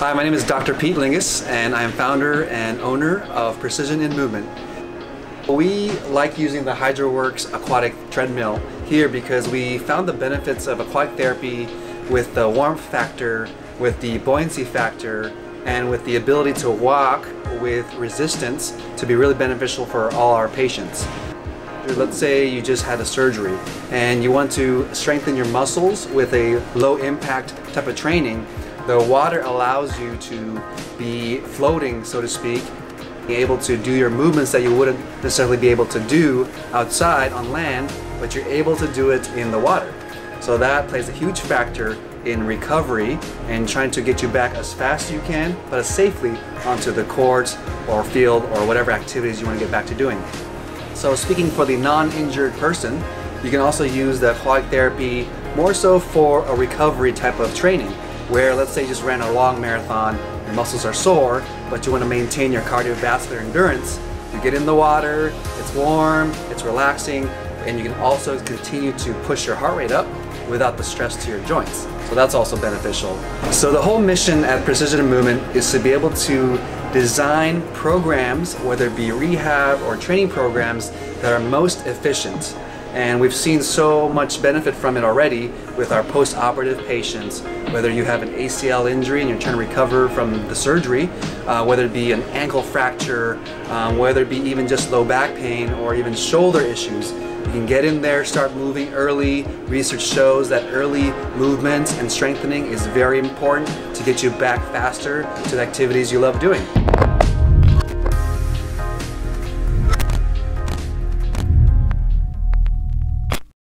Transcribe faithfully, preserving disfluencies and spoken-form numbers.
Hi, my name is Doctor Pete Lingus, and I am founder and owner of Precision in Movement. We like using the Hydroworx aquatic treadmill here because we found the benefits of aquatic therapy with the warmth factor, with the buoyancy factor, and with the ability to walk with resistance to be really beneficial for all our patients. Let's say you just had a surgery and you want to strengthen your muscles with a low impact type of training. The water allows you to be floating, so to speak, able to do your movements that you wouldn't necessarily be able to do outside on land, but you're able to do it in the water. So that plays a huge factor in recovery and trying to get you back as fast as you can, but as safely onto the courts or field or whatever activities you want to get back to doing. So speaking for the non-injured person, you can also use the aquatic therapy more so for a recovery type of training, where let's say you just ran a long marathon, your muscles are sore, but you want to maintain your cardiovascular endurance. You get in the water, it's warm, it's relaxing, and you can also continue to push your heart rate up without the stress to your joints. So that's also beneficial. So the whole mission at Precision in Movement is to be able to design programs, whether it be rehab or training programs, that are most efficient. And we've seen so much benefit from it already with our post-operative patients, whether you have an A C L injury and you're trying to recover from the surgery, uh, whether it be an ankle fracture, um, whether it be even just low back pain or even shoulder issues. You can get in there, start moving early. Research shows that early movement and strengthening is very important to get you back faster to the activities you love doing.